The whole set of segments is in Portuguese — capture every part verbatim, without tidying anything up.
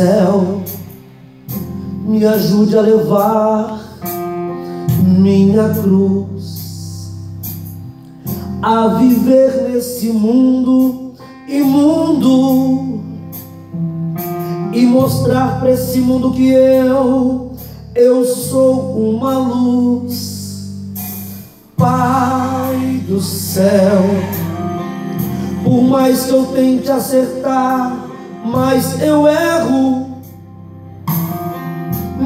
céu, me ajude a levar minha cruz, a viver nesse mundo imundo e mostrar pra esse mundo que eu, eu sou uma luz. Pai do céu, por mais que eu tente acertar, mas eu erro.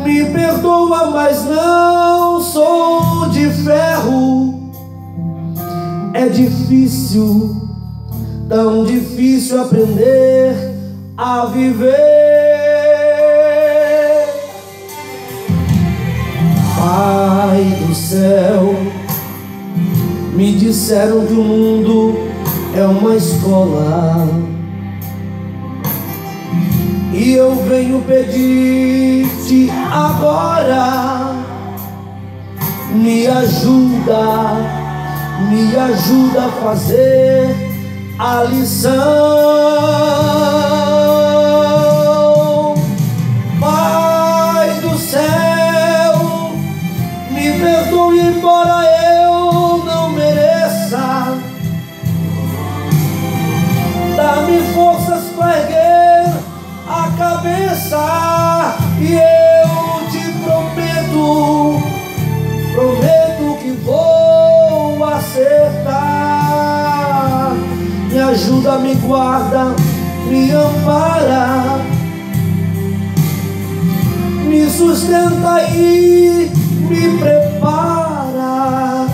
Me perdoa, mas não sou de ferro. É difícil, tão difícil aprender a viver. Pai do céu, me disseram que o mundo é uma escola, e eu venho pedir-te agora, me ajuda, me ajuda a fazer a lição. Pai do céu, me perdoe, embora eu não mereça, dá-me forças para erguer a cabeça, e eu te prometo, prometo que vou acertar. Me ajuda, me guarda, me ampara, me sustenta e me prepara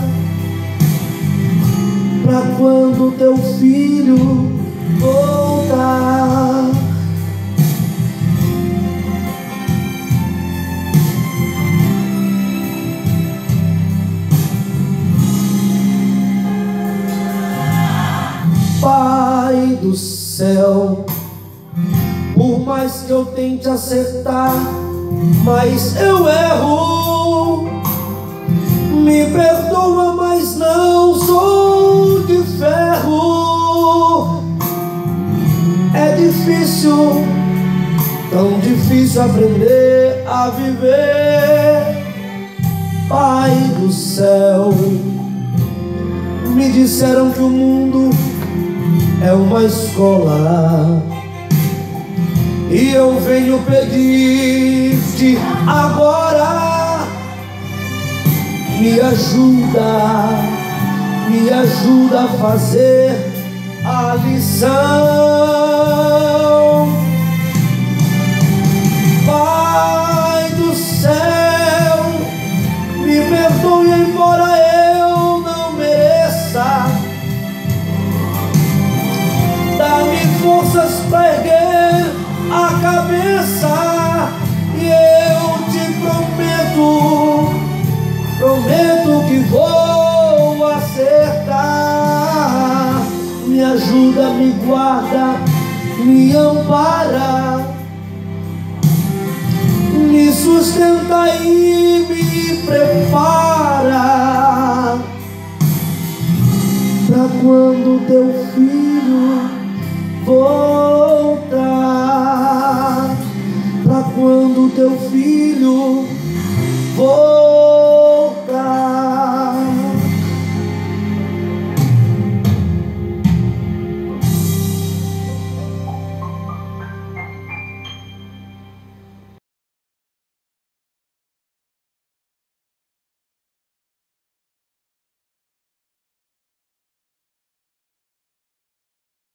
pra quando teu filho voltar. Pai do céu, por mais que eu tente acertar, mas eu erro. Me perdoa, mas não sou de ferro. É difícil, tão difícil aprender a viver. Pai do céu, me disseram que o mundo é uma escola, e eu venho pedir-te agora, me ajuda, me ajuda a fazer a lição. Pai do céu, me perdoe, embora eu não mereça, forças para erguer a cabeça, e eu te prometo, prometo que vou acertar. Me ajuda, me guarda, me ampara, me sustenta e me prepara pra quando teu filho voltar, pra quando teu filho voltar.